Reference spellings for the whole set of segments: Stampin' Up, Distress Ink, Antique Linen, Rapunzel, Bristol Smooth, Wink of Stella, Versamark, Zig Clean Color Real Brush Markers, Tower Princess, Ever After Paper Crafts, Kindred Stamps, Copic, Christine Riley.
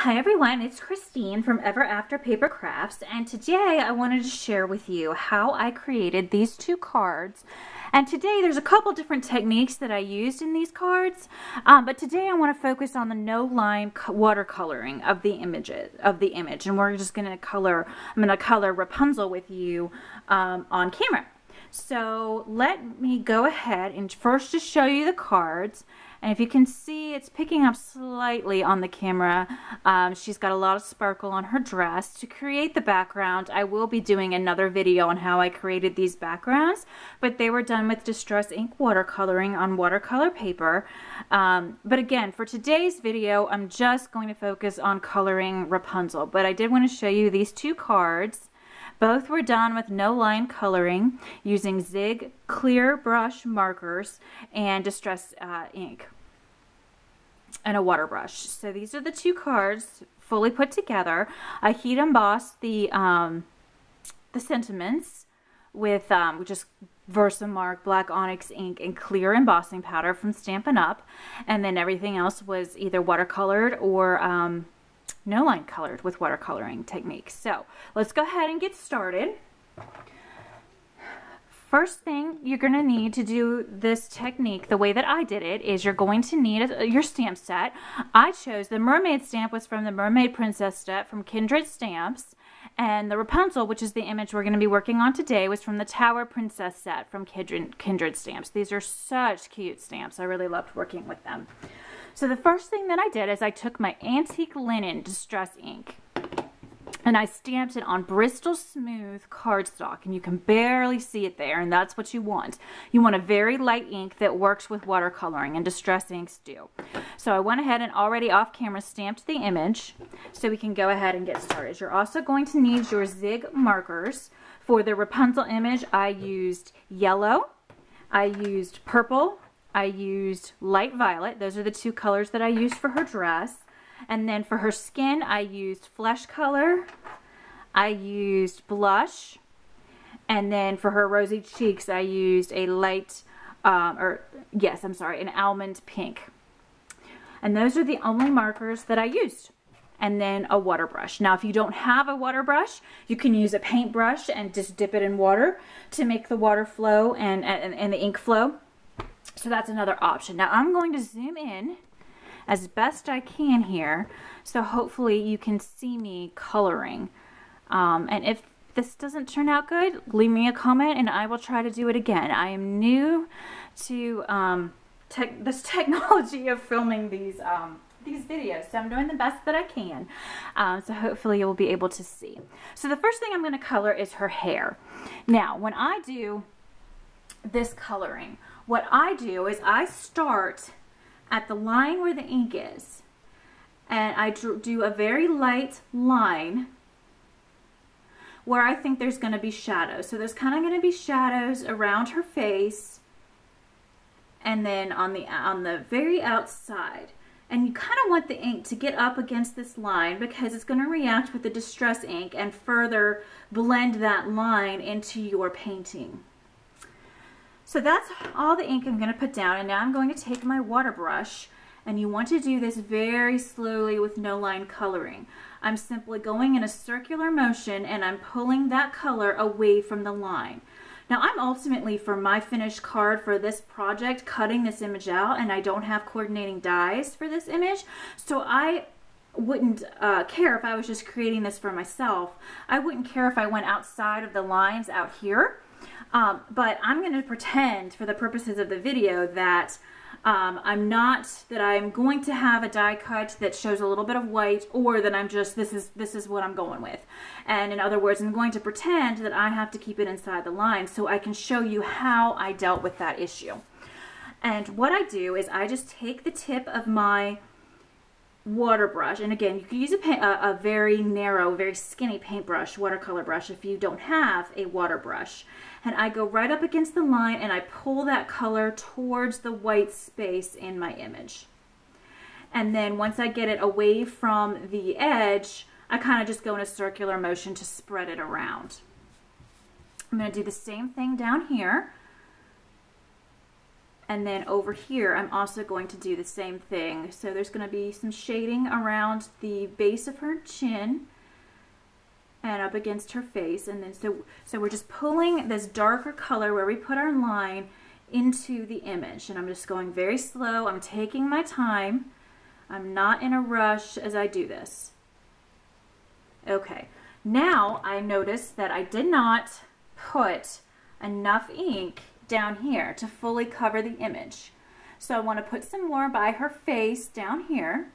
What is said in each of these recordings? Hi everyone, it's Christine from Ever After Paper Crafts, and today I wanted to share with you how I created these two cards. And today there's a couple different techniques that I used in these cards, but today I want to focus on the no-line watercoloring of the image, and we're just going to color. I'm going to color Rapunzel with you on camera. So let me go ahead and first just show you the cards. And if you can see, it's picking up slightly on the camera. She's got a lot of sparkle on her dress. To create the background, I will be doing another video on how I created these backgrounds, but they were done with Distress Ink watercoloring on watercolor paper. But again, for today's video, I'm just going to focus on coloring Rapunzel, but I did want to show you these two cards. Both were done with no-line coloring using Zig Clear Brush Markers and Distress Ink and a water brush. So these are the two cards fully put together. I heat embossed the sentiments with just Versamark black onyx ink and clear embossing powder from Stampin' Up, and then everything else was either watercolored or no line colored with watercoloring techniques. So let's go ahead and get started. First thing you're going to need to do this technique, the way that I did it, is you're going to need your stamp set. I chose the mermaid stamp, was from the Mermaid Princess set from Kindred Stamps, and the Rapunzel, which is the image we're going to be working on today, was from the Tower Princess set from Kindred Stamps. These are such cute stamps. I really loved working with them. So the first thing that I did is I took my Antique Linen Distress Ink and I stamped it on Bristol Smooth cardstock, and you can barely see it there, and that's what you want. You want a very light ink that works with watercoloring, and Distress Inks do. So I went ahead and already off camera stamped the image, so we can go ahead and get started. You're also going to need your Zig markers. For the Rapunzel image, I used yellow, I used purple, I used light violet. Those are the two colors that I used for her dress. And then for her skin, I used flesh color, I used blush, and then for her rosy cheeks, I used a light, an almond pink. And those are the only markers that I used. And then a water brush. Now, if you don't have a water brush, you can use a paintbrush and just dip it in water to make the water flow and the ink flow. So that's another option. Now I'm going to zoom in as best I can here, so hopefully you can see me coloring. And if this doesn't turn out good, leave me a comment and I will try to do it again. I am new to this technology of filming these videos, so I'm doing the best that I can. So hopefully you'll be able to see. So the first thing I'm going to color is her hair. Now when I do this coloring, what I do is I start at the line where the ink is, and I do a very light line where I think there's going to be shadows. So there's kind of going to be shadows around her face and then on the very outside. And you kind of want the ink to get up against this line because it's going to react with the Distress Ink and further blend that line into your painting. So that's all the ink I'm going to put down, and now I'm going to take my water brush, and you want to do this very slowly with no line coloring. I'm simply going in a circular motion and I'm pulling that color away from the line. Now I'm ultimately, for my finished card for this project, cutting this image out, and I don't have coordinating dies for this image, so I wouldn't care if I was just creating this for myself. I wouldn't care if I went outside of the lines out here. But I'm going to pretend for the purposes of the video that I'm going to have a die cut that shows a little bit of white, or that I'm just, this is what I'm going with. And in other words, I'm going to pretend that I have to keep it inside the line so I can show you how I dealt with that issue. And what I do is I just take the tip of my water brush, and again, you could use a very narrow, very skinny paintbrush, watercolor brush, if you don't have a water brush. And I go right up against the line and I pull that color towards the white space in my image. And then once I get it away from the edge, I kind of just go in a circular motion to spread it around. I'm going to do the same thing down here. And then over here, I'm also going to do the same thing. So there's going to be some shading around the base of her chin and up against her face. And then so we're just pulling this darker color where we put our line into the image. And I'm just going very slow. I'm taking my time. I'm not in a rush as I do this. Okay. Now I noticed that I did not put enough ink down here to fully cover the image. So I want to put some more by her face down here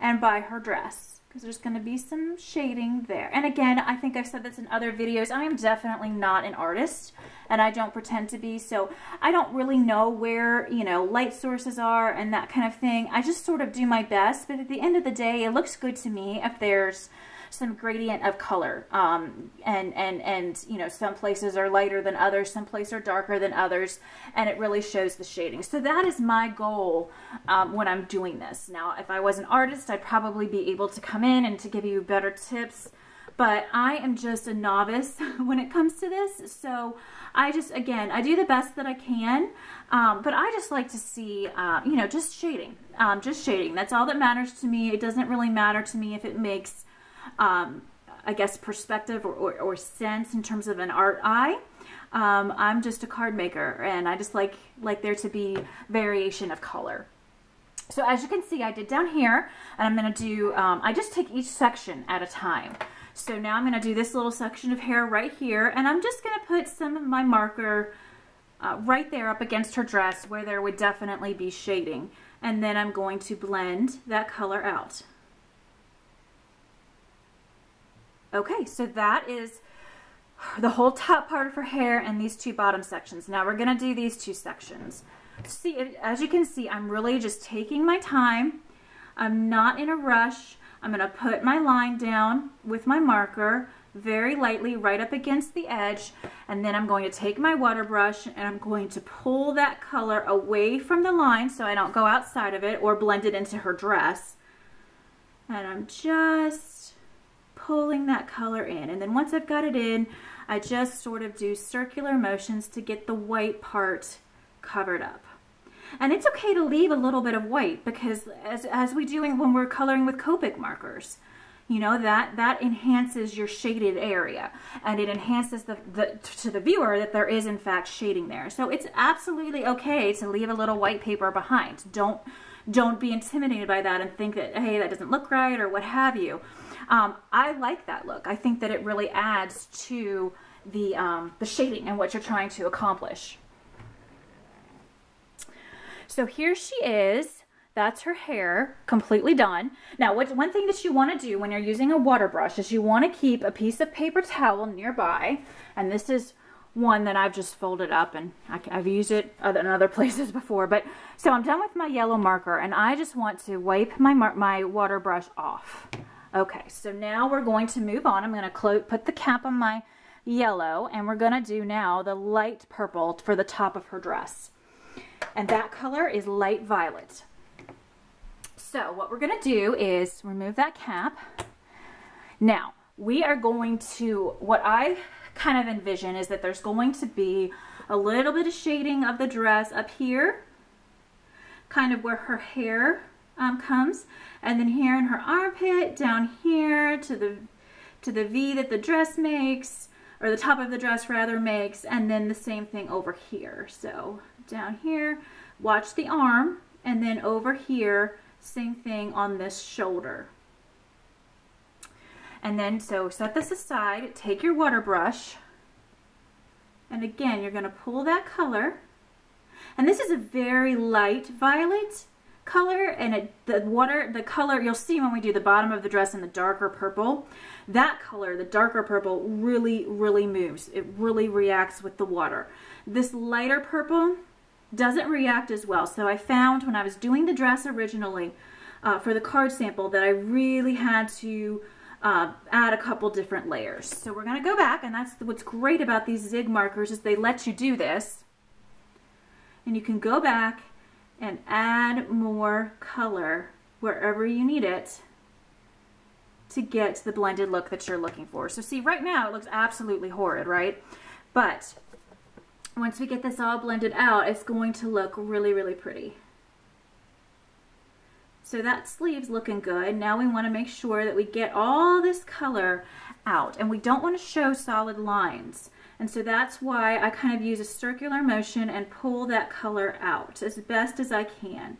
and by her dress, because there's going to be some shading there. And again, I think I've said this in other videos, I am definitely not an artist and I don't pretend to be, so I don't really know where, you know, light sources are and that kind of thing. I just sort of do my best, but at the end of the day, it looks good to me if there's some gradient of color, and you know, some places are lighter than others, some places are darker than others, and it really shows the shading. So that is my goal when I'm doing this. Now, if I was an artist, I'd probably be able to come in and to give you better tips, but I am just a novice when it comes to this. So I just, again, I do the best that I can, but I just like to see, you know, just shading, That's all that matters to me. It doesn't really matter to me if it makes I guess perspective or sense in terms of an art eye. I'm just a card maker and I just like there to be variation of color. So as you can see, I did down here, and I'm going to do, I just take each section at a time. So now I'm going to do this little section of hair right here, and I'm just going to put some of my marker right there up against her dress where there would definitely be shading. And then I'm going to blend that color out. Okay, so that is the whole top part of her hair and these two bottom sections. Now we're gonna do these two sections. See, as you can see, I'm really just taking my time. I'm not in a rush. I'm gonna put my line down with my marker very lightly right up against the edge, and then I'm going to take my water brush and I'm going to pull that color away from the line so I don't go outside of it or blend it into her dress. And I'm just pulling that color in, and then once I've got it in, I just sort of do circular motions to get the white part covered up. And it's okay to leave a little bit of white, because as we do when we're coloring with Copic markers, you know, that enhances your shaded area, and it enhances to the viewer that there is in fact shading there. So it's absolutely okay to leave a little white paper behind. Don't be intimidated by that and think that, hey, that doesn't look right or what have you. I like that look. I think that it really adds to the shading and what you're trying to accomplish. So here she is. That's her hair completely done. Now, one thing that you want to do when you're using a water brush is you want to keep a piece of paper towel nearby. And this is one that I've just folded up, and I've used it in other places before. But so I'm done with my yellow marker, and I just want to wipe my water brush off. Okay, so now we're going to move on. I'm going to put the cap on my yellow, and we're going to do now the light purple for the top of her dress. And that color is light violet. So what we're going to do is remove that cap. Now, we are going to, what I kind of envision is that there's going to be a little bit of shading of the dress up here, kind of where her hair comes, and then here in her armpit, down here to the V that the dress makes, or the top of the dress rather makes, and then the same thing over here. So down here, watch the arm, and then over here, same thing on this shoulder. And then so set this aside, take your water brush, and again, you're going to pull that color. And this is a very light violet color, and the color you'll see when we do the bottom of the dress in the darker purple, that color, the darker purple, really moves. It really reacts with the water. This lighter purple doesn't react as well. So I found when I was doing the dress originally for the card sample that I really had to add a couple different layers. So we're going to go back, and that's what's great about these Zig markers is they let you do this, and you can go back and add more color wherever you need it to get the blended look that you're looking for. So see, right now it looks absolutely horrid, right? But once we get this all blended out, it's going to look really, really pretty. So that sleeve's looking good. Now we want to make sure that we get all this color out, and we don't want to show solid lines. And so that's why I kind of use a circular motion and pull that color out as best as I can.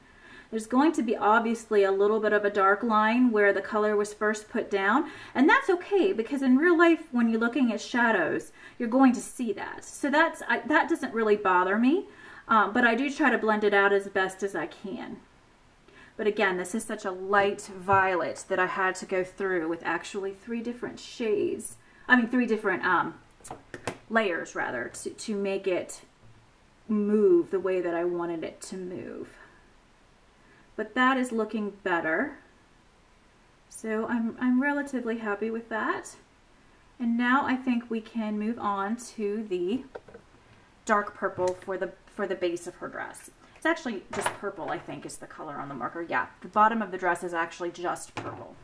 There's going to be obviously a little bit of a dark line where the color was first put down, and that's okay, because in real life when you're looking at shadows, you're going to see that. So that doesn't really bother me, but I do try to blend it out as best as I can. But again, this is such a light violet that I had to go through with actually three different layers rather, to make it move the way that I wanted it to move. But that is looking better. So I'm relatively happy with that. And now I think we can move on to the dark purple for the base of her dress. It's actually just purple, I think, is the color on the marker. Yeah, the bottom of the dress is actually just purple.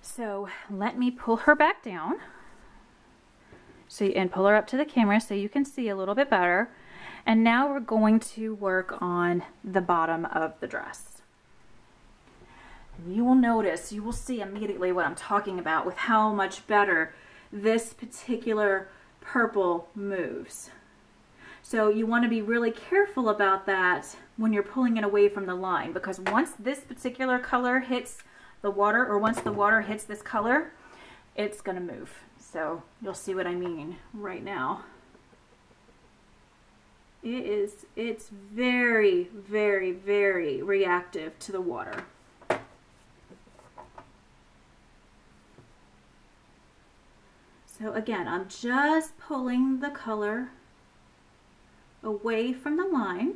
So let me pull her back down. And pull her up to the camera so you can see a little bit better. And now we're going to work on the bottom of the dress. You will notice, you will see immediately what I'm talking about with how much better this particular purple moves. So you want to be really careful about that when you're pulling it away from the line, because once this particular color hits the water, or once the water hits this color, it's going to move. So you'll see what I mean right now. It's very, very, very reactive to the water. So again, I'm just pulling the color away from the line.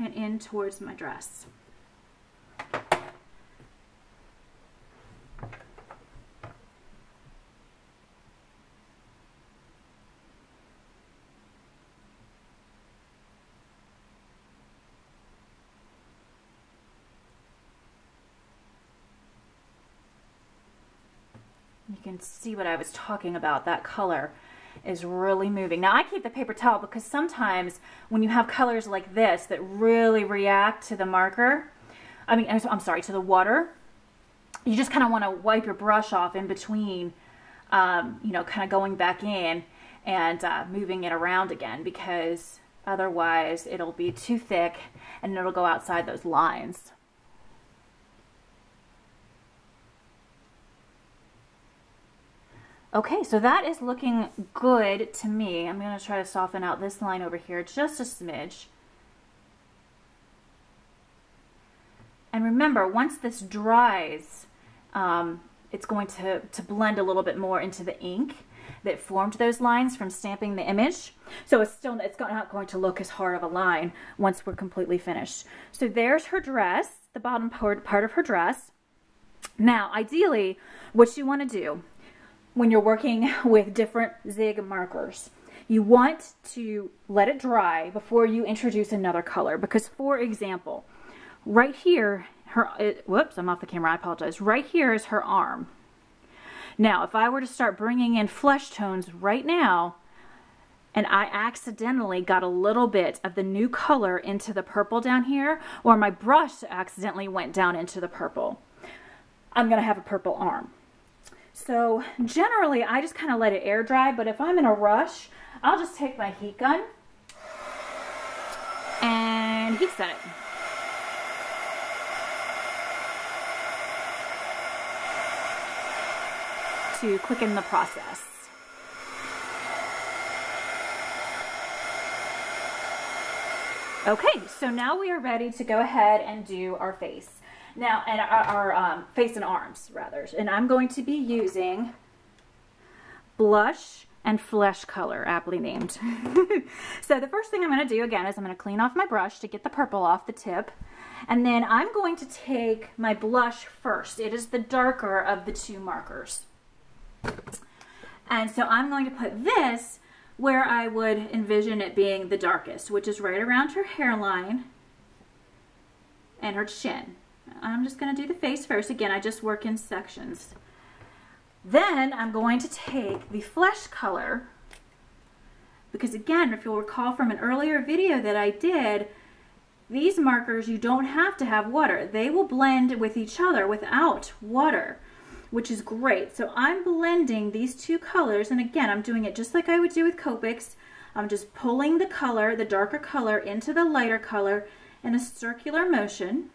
And in towards my dress. Can see what I was talking about. That color is really moving. Now I keep the paper towel because sometimes when you have colors like this that really react to the marker, to the water, you just kind of want to wipe your brush off in between, kind of going back in and moving it around again, because otherwise it'll be too thick and it'll go outside those lines. Okay, so that is looking good to me. I'm going to try to soften out this line over here just a smidge. And remember, once this dries, it's going to blend a little bit more into the ink that formed those lines from stamping the image. So it's not going to look as hard of a line once we're completely finished. So there's her dress, the bottom part of her dress. Now, ideally, what you want to do when you're working with different Zig markers, you want to let it dry before you introduce another color. Because, for example, right here, whoops, I'm off the camera, I apologize. Right here is her arm. Now, if I were to start bringing in flesh tones right now, and I accidentally got a little bit of the new color into the purple down here, or my brush accidentally went down into the purple, I'm gonna have a purple arm. So generally, I just kind of let it air dry, but if I'm in a rush, I'll just take my heat gun and heat set it. To quicken the process. Okay, so now we are ready to go ahead and do our face. Now, and our face and arms, rather. And I'm going to be using blush and flesh color, aptly named. So the first thing I'm going to do, again, is I'm going to clean off my brush to get the purple off the tip. And then I'm going to take my blush first. It is the darker of the two markers. And so I'm going to put this where I would envision it being the darkest, which is right around her hairline and her chin. I'm just going to do the face first. Again, I just work in sections. Then I'm going to take the flesh color, because again, if you'll recall from an earlier video that I did, these markers, you don't have to have water. They will blend with each other without water, which is great. So I'm blending these two colors, and again, I'm doing it just like I would do with Copics. I'm just pulling the color, the darker color, into the lighter color in a circular motion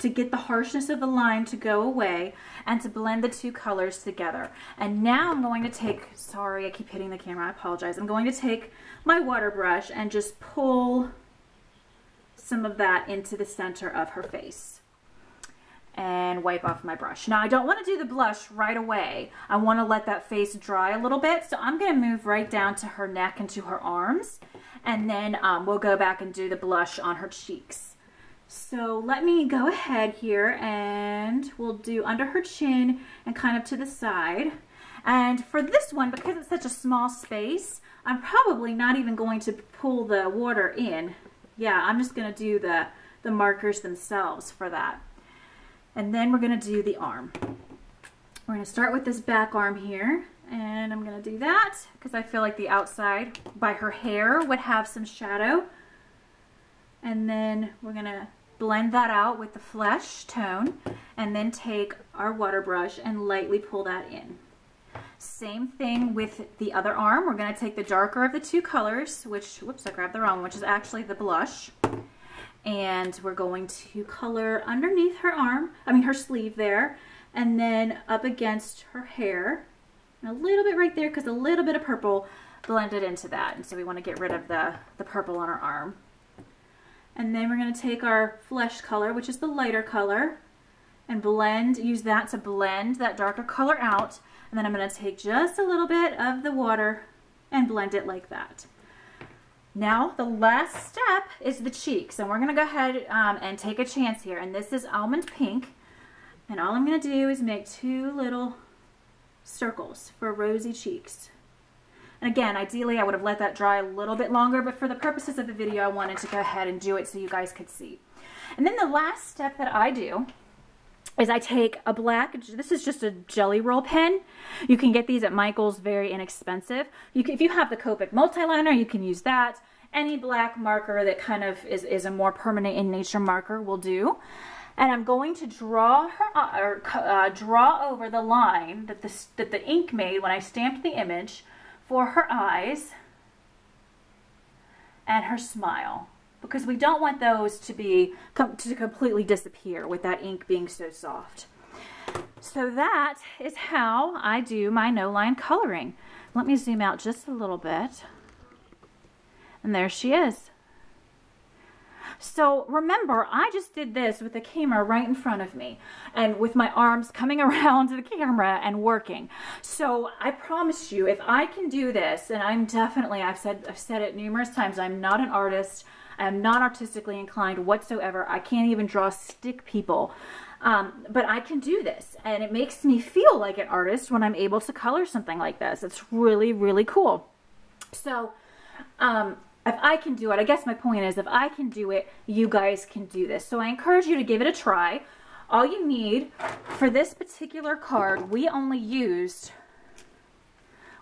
to get the harshness of the line to go away and to blend the two colors together. And now I'm going to take, sorry, I keep hitting the camera, I apologize. I'm going to take my water brush and just pull some of that into the center of her face and wipe off my brush. Now I don't want to do the blush right away. I want to let that face dry a little bit, so I'm going to move right down to her neck and to her arms, and then we'll go back and do the blush on her cheeks. So let me go ahead here and we'll do under her chin and kind of to the side. And for this one, because it's such a small space, I'm probably not even going to pull the water in. Yeah, I'm just going to do the markers themselves for that. And then we're going to do the arm. We're going to start with this back arm here, and I'm going to do that because I feel like the outside by her hair would have some shadow. And then we're going to blend that out with the flesh tone, and then take our water brush and lightly pull that in. Same thing with the other arm. We're going to take the darker of the two colors, which, whoops, I grabbed the wrong one, which is actually the blush. And we're going to color underneath her arm, I mean her sleeve there, and then up against her hair, and a little bit right there because a little bit of purple blended into that. And so we want to get rid of the purple on her arm. And then we're going to take our flesh color, which is the lighter color, and blend, use that to blend that darker color out. And then I'm going to take just a little bit of the water and blend it like that. Now the last step is the cheeks, and we're going to go ahead and take a chance here, and this is almond pink, and all I'm going to do is make two little circles for rosy cheeks. And again, ideally I would have let that dry a little bit longer, but for the purposes of the video I wanted to go ahead and do it so you guys could see. And then the last step that I do is I take a black, this is just a jelly roll pen. You can get these at Michael's, very inexpensive. You can, if you have the Copic multiliner, you can use that. Any black marker that kind of is a more permanent in nature marker will do. And I'm going to draw her, draw over the line that the ink made when I stamped the image for her eyes and her smile, because we don't want those to completely disappear with that ink being so soft. So that is how I do my no-line coloring. Let me zoom out just a little bit. And there she is. So remember, I just did this with the camera right in front of me and with my arms coming around the camera and working. So I promise you, if I can do this, and I'm definitely, I've said it numerous times, I'm not an artist. I'm not artistically inclined whatsoever. I can't even draw stick people, but I can do this, and it makes me feel like an artist when I'm able to color something like this. It's really, really cool. So if I can do it, I guess my point is, if I can do it, you guys can do this. So I encourage you to give it a try. All you need for this particular card, we only used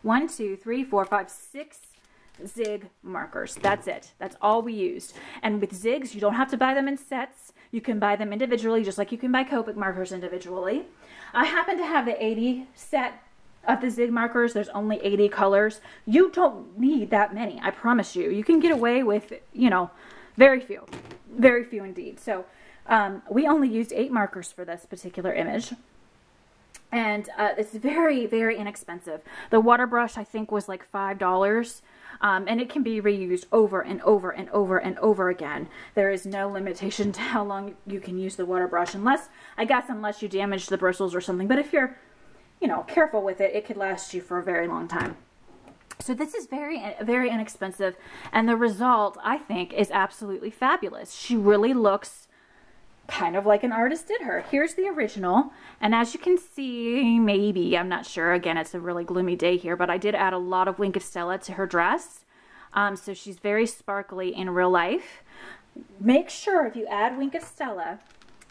1, 2, 3, 4, 5, 6 Zig markers. That's it. That's all we used. And with Zigs, you don't have to buy them in sets. You can buy them individually, just like you can buy Copic markers individually. I happen to have the 80 set of the Zig markers. There's only 80 colors. You don't need that many, I promise you. You can get away with, you know, very few. Very few indeed. So we only used 8 markers for this particular image. And it's very, very inexpensive. The water brush, I think, was like $5. And it can be reused over and over and over and over again. There is no limitation to how long you can use the water brush, unless, I guess, unless you damage the bristles or something. But if you're, you know, careful with it, it could last you for a very long time. So this is very, very inexpensive. And the result, I think, is absolutely fabulous. She really looks kind of like an artist did her. Here's the original, and as you can see, maybe, I'm not sure, again, it's a really gloomy day here, but I did add a lot of Wink of Stella to her dress, so she's very sparkly in real life. Make sure if you add Wink of Stella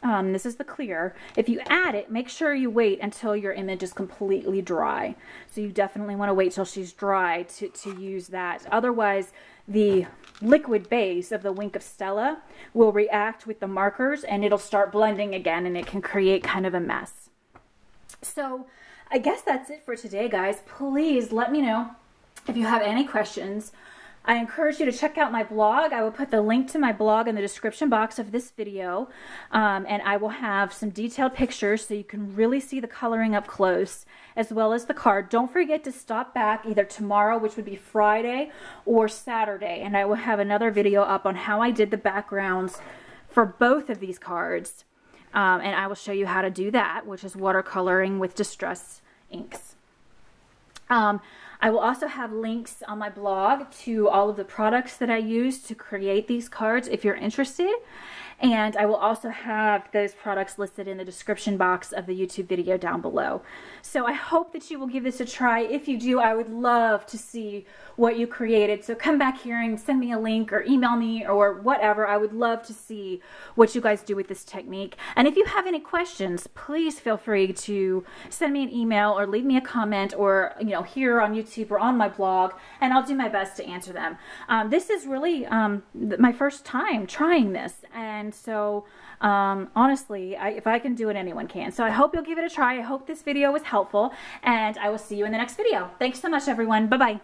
This is the clear. If you add it, make sure you wait until your image is completely dry. So you definitely want to wait till she's dry to use that. Otherwise, the liquid base of the Wink of Stella will react with the markers and it'll start blending again and it can create kind of a mess. So I guess that's it for today, guys. Please let me know if you have any questions. I encourage you to check out my blog. I will put the link to my blog in the description box of this video, and I will have some detailed pictures so you can really see the coloring up close, as well as the card. Don't forget to stop back either tomorrow, which would be Friday, or Saturday, and I will have another video up on how I did the backgrounds for both of these cards, and I will show you how to do that, which is watercoloring with Distress inks. I will also have links on my blog to all of the products that I use to create these cards if you're interested. And I will also have those products listed in the description box of the YouTube video down below. So I hope that you will give this a try. If you do, I would love to see what you created. So come back here and send me a link or email me or whatever. I would love to see what you guys do with this technique. And if you have any questions, please feel free to send me an email or leave me a comment, or, you know, here on YouTube or on my blog, and I'll do my best to answer them. This is really my first time trying this. And so honestly, if I can do it, anyone can. So I hope you'll give it a try. I hope this video was helpful, and I will see you in the next video. Thanks so much, everyone. Bye-bye.